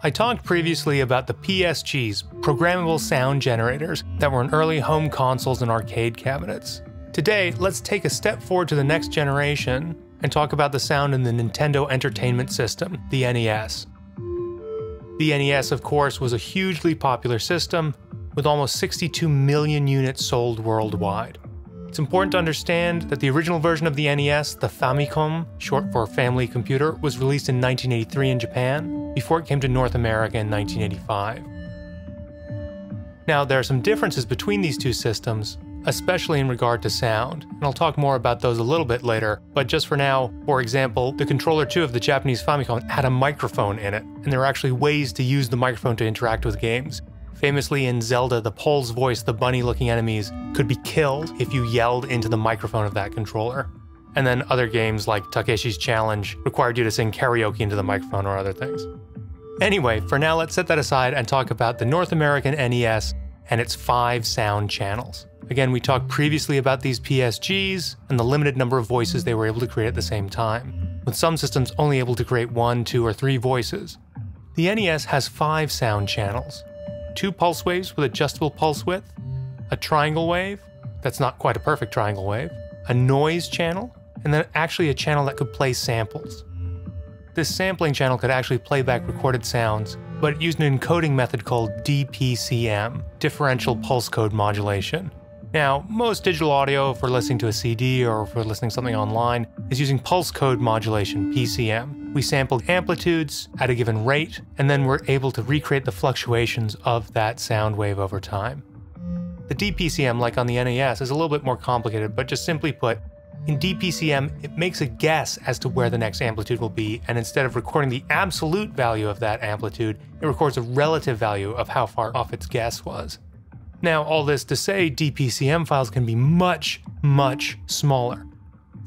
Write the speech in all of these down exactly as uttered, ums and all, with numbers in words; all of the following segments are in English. I talked previously about the P S Gs, programmable sound generators, that were in early home consoles and arcade cabinets. Today, let's take a step forward to the next generation and talk about the sound in the Nintendo Entertainment System, the N E S. The N E S, of course, was a hugely popular system, with almost sixty-two million units sold worldwide. It's important to understand that the original version of the N E S, the Famicom, short for Family Computer, was released in nineteen eighty-three in Japan, before it came to North America in nineteen eighty-five. Now, there are some differences between these two systems, especially in regard to sound, and I'll talk more about those a little bit later, but just for now, for example, the controller two of the Japanese Famicom had a microphone in it, and there were actually ways to use the microphone to interact with games. Famously in Zelda, the Pols voice, the bunny-looking enemies, could be killed if you yelled into the microphone of that controller. And then other games like Takeshi's Challenge required you to sing karaoke into the microphone or other things. Anyway, for now let's set that aside and talk about the North American N E S and its five sound channels. Again, we talked previously about these P S Gs and the limited number of voices they were able to create at the same time, with some systems only able to create one, two, or three voices. The N E S has five sound channels. Two pulse waves with adjustable pulse width, a triangle wave, that's not quite a perfect triangle wave, a noise channel, and then actually a channel that could play samples. This sampling channel could actually play back recorded sounds, but it used an encoding method called D P C M, differential pulse code modulation. Now, most digital audio, if we're listening to a C D or if we're listening to something online, is using pulse code modulation, P C M. We sampled amplitudes at a given rate, and then we're able to recreate the fluctuations of that sound wave over time. The D P C M, like on the N E S, is a little bit more complicated, but just simply put, in D P C M, it makes a guess as to where the next amplitude will be, and instead of recording the absolute value of that amplitude, it records a relative value of how far off its guess was. Now, all this to say, D P C M files can be much, much smaller.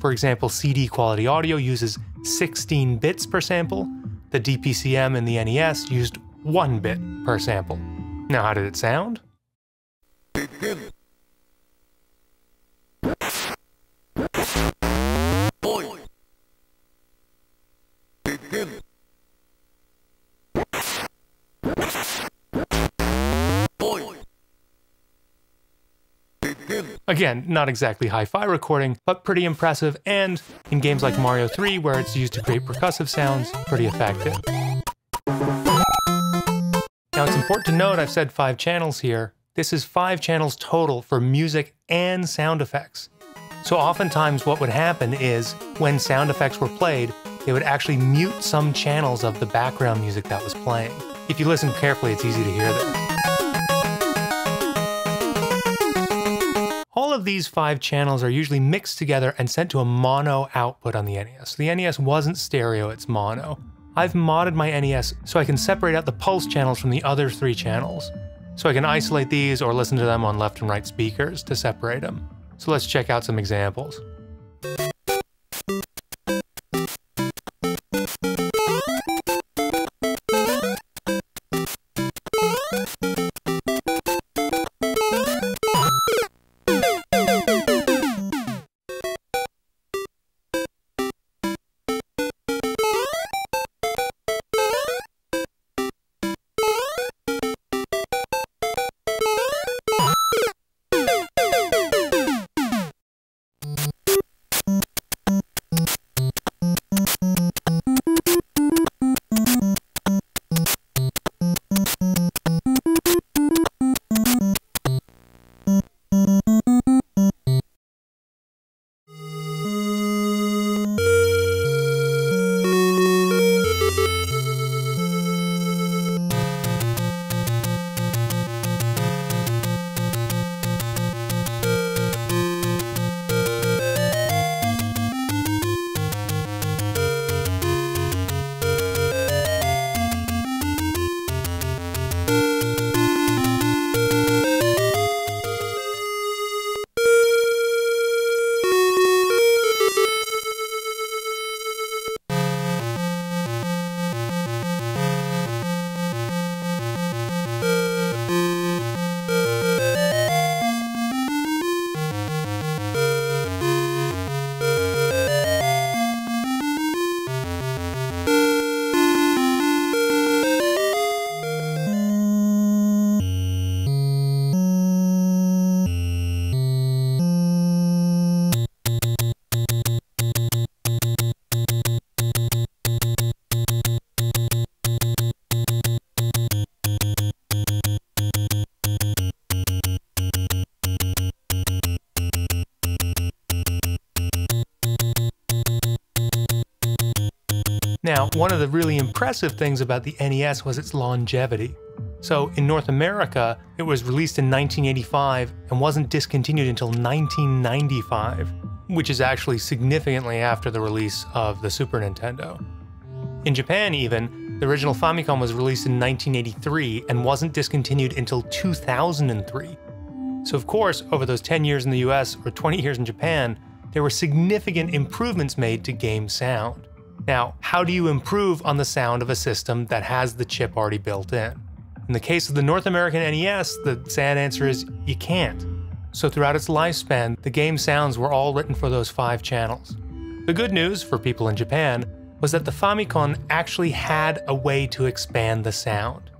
For example, C D quality audio uses sixteen bits per sample. The D P C M in the N E S used one bit per sample. Now, how did it sound? Again, not exactly hi-fi recording, but pretty impressive, and in games like Mario three, where it's used to create percussive sounds, pretty effective. Now, it's important to note I've said five channels here. This is five channels total for music and sound effects. So oftentimes what would happen is, when sound effects were played, they would actually mute some channels of the background music that was playing. If you listen carefully, it's easy to hear this. All of these five channels are usually mixed together and sent to a mono output on the N E S. The N E S wasn't stereo, it's mono. I've modded my N E S so I can separate out the pulse channels from the other three channels. So I can isolate these or listen to them on left and right speakers to separate them. So let's check out some examples. one of the really impressive things about the N E S was its longevity. So in North America, it was released in nineteen eighty-five and wasn't discontinued until nineteen ninety-five, which is actually significantly after the release of the Super Nintendo. In Japan even, the original Famicom was released in nineteen eighty-three and wasn't discontinued until two thousand three. So of course, over those ten years in the U S or twenty years in Japan, there were significant improvements made to game sound. Now, how do you improve on the sound of a system that has the chip already built in? In the case of the North American N E S, the sad answer is you can't. So throughout its lifespan, the game sounds were all written for those five channels. The good news for people in Japan was that the Famicom actually had a way to expand the sound.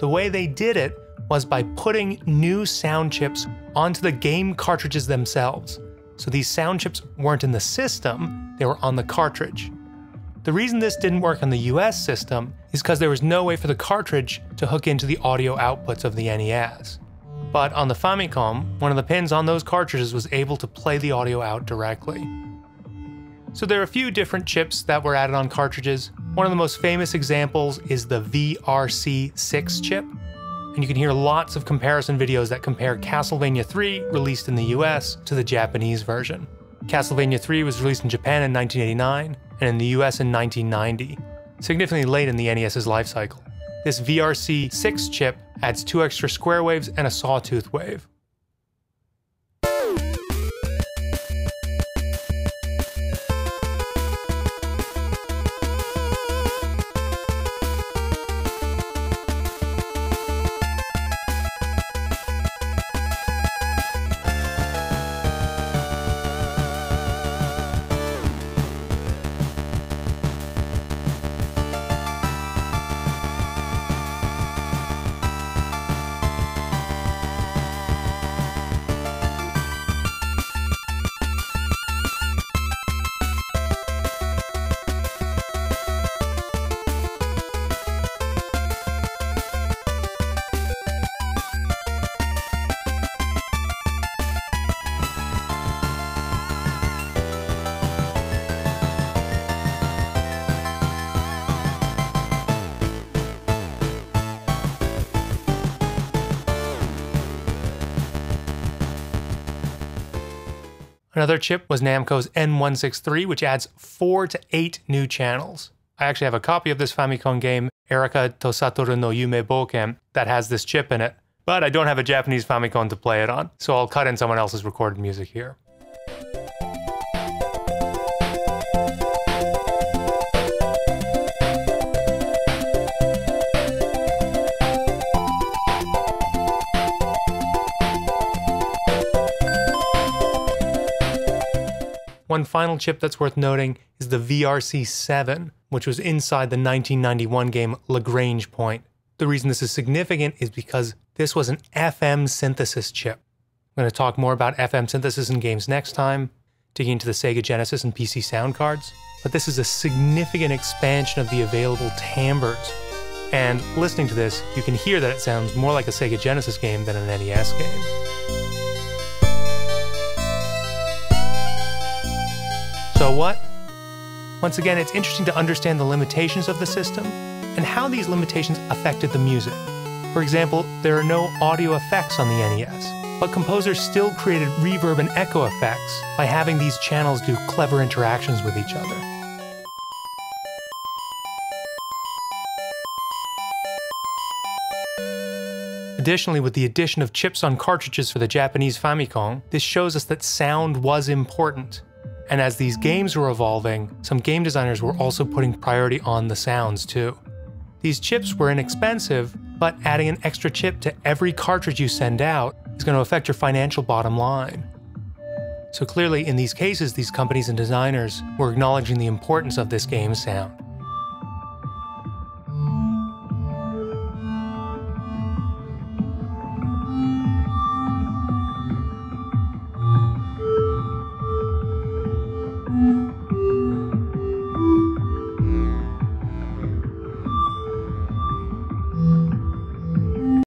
The way they did it was by putting new sound chips onto the game cartridges themselves. So these sound chips weren't in the system, they were on the cartridge. The reason this didn't work on the U S system is because there was no way for the cartridge to hook into the audio outputs of the N E S. But on the Famicom, one of the pins on those cartridges was able to play the audio out directly. So there are a few different chips that were added on cartridges. One of the most famous examples is the V R C six chip, and you can hear lots of comparison videos that compare Castlevania three, released in the U S, to the Japanese version. Castlevania three was released in Japan in nineteen eighty-nine, and in the U S in nineteen ninety, significantly late in the NES's life cycle. This V R C six chip adds two extra square waves and a sawtooth wave. Another chip was Namco's N one sixty-three, which adds four to eight new channels. I actually have a copy of this Famicom game, Erika to Satoru no Yume Boken, that has this chip in it, but I don't have a Japanese Famicom to play it on, so I'll cut in someone else's recorded music here. One final chip that's worth noting is the V R C seven, which was inside the nineteen ninety-one game Lagrange Point. The reason this is significant is because this was an F M synthesis chip. I'm going to talk more about F M synthesis in games next time, digging into the Sega Genesis and P C sound cards, but this is a significant expansion of the available timbres. And listening to this, you can hear that it sounds more like a Sega Genesis game than an N E S game. So what? Once again, it's interesting to understand the limitations of the system and how these limitations affected the music. For example, there are no audio effects on the N E S, but composers still created reverb and echo effects by having these channels do clever interactions with each other. Additionally, with the addition of chips on cartridges for the Japanese Famicom, this shows us that sound was important. And as these games were evolving, some game designers were also putting priority on the sounds too. These chips were inexpensive, but adding an extra chip to every cartridge you send out is going to affect your financial bottom line. So clearly in these cases, these companies and designers were acknowledging the importance of this game sound.